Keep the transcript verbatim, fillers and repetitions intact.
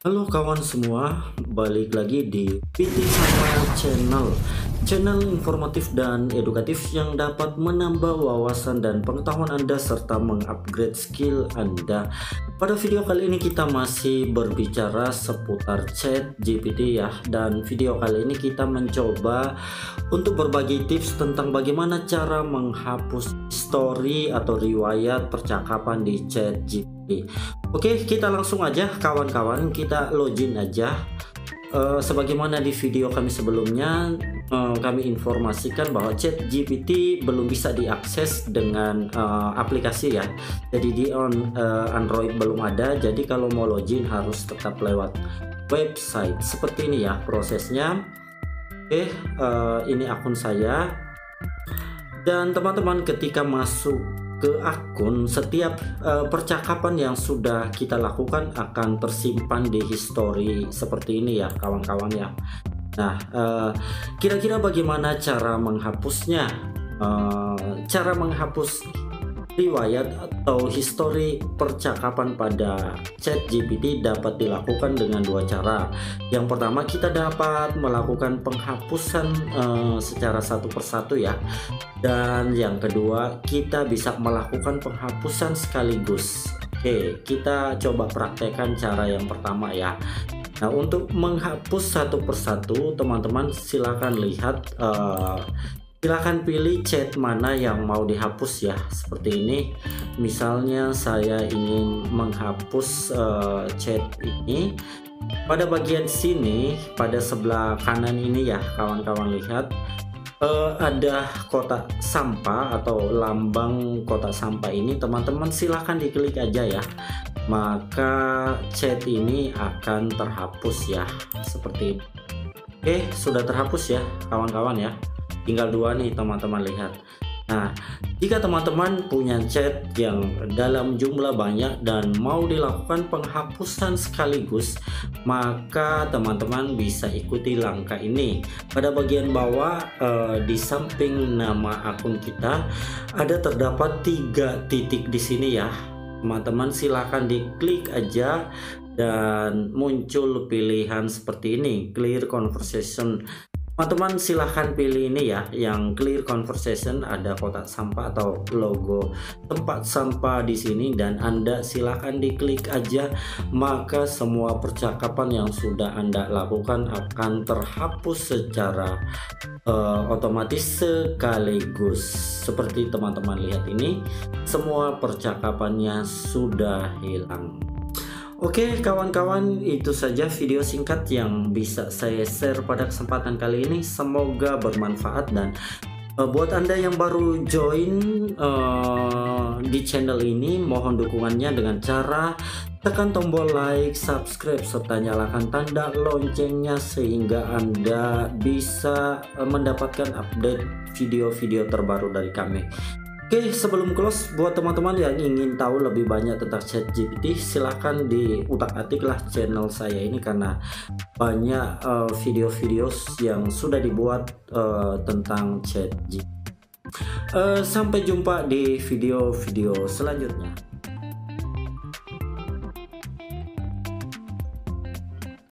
Halo kawan semua, balik lagi di P T Smart Channel, channel informatif dan edukatif yang dapat menambah wawasan dan pengetahuan Anda serta mengupgrade skill Anda. Pada video kali ini kita masih berbicara seputar ChatGPT ya, dan video kali ini kita mencoba untuk berbagi tips tentang bagaimana cara menghapus story atau riwayat percakapan di ChatGPT. Oke, kita langsung aja kawan-kawan, kita login aja. E, sebagaimana di video kami sebelumnya, e, kami informasikan bahwa ChatGPT belum bisa diakses dengan e, aplikasi ya. Jadi di on e, Android belum ada. Jadi kalau mau login harus tetap lewat website. Seperti ini ya prosesnya. Oke, e, ini akun saya. Dan teman-teman ketika masuk ke akun, setiap uh, percakapan yang sudah kita lakukan akan tersimpan di history seperti ini ya kawan-kawan ya. Nah, uh, kira-kira bagaimana cara menghapusnya? Uh, cara menghapus riwayat atau history percakapan pada ChatGPT dapat dilakukan dengan dua cara. Yang pertama, kita dapat melakukan penghapusan uh, secara satu persatu ya. Dan yang kedua, kita bisa melakukan penghapusan sekaligus. Oke, kita coba praktekkan cara yang pertama ya. Nah, untuk menghapus satu persatu, teman-teman silakan lihat, uh, silakan pilih chat mana yang mau dihapus ya. Seperti ini, misalnya saya ingin menghapus uh, chat ini. Pada bagian sini, pada sebelah kanan ini ya, kawan-kawan lihat. Uh, ada kotak sampah atau lambang kotak sampah ini, teman-teman silahkan diklik aja ya, maka chat ini akan terhapus ya, seperti ini. Oke, sudah terhapus ya kawan-kawan ya, tinggal dua nih teman-teman lihat. Nah, jika teman-teman punya chat yang dalam jumlah banyak dan mau dilakukan penghapusan sekaligus, maka teman-teman bisa ikuti langkah ini. Pada bagian bawah eh, di samping nama akun kita ada terdapat tiga titik di sini ya. Teman-teman silahkan diklik aja dan muncul pilihan seperti ini, clear conversation. Teman-teman silahkan pilih ini ya, yang clear conversation, ada kotak sampah atau logo tempat sampah di sini, dan Anda silahkan diklik aja, maka semua percakapan yang sudah Anda lakukan akan terhapus secara uh, otomatis sekaligus. Seperti teman-teman lihat ini, semua percakapannya sudah hilang. Oke kawan-kawan, itu saja video singkat yang bisa saya share pada kesempatan kali ini. Semoga bermanfaat, dan uh, buat Anda yang baru join uh, di channel ini, mohon dukungannya dengan cara tekan tombol like, subscribe, serta nyalakan tanda loncengnya sehingga Anda bisa uh, mendapatkan update video-video terbaru dari kami. Oke, okay, sebelum close, buat teman-teman yang ingin tahu lebih banyak tentang ChatGPT, silahkan diutak-atiklah channel saya ini, karena banyak video-video uh, yang sudah dibuat uh, tentang ChatGPT. Uh, sampai jumpa di video-video selanjutnya.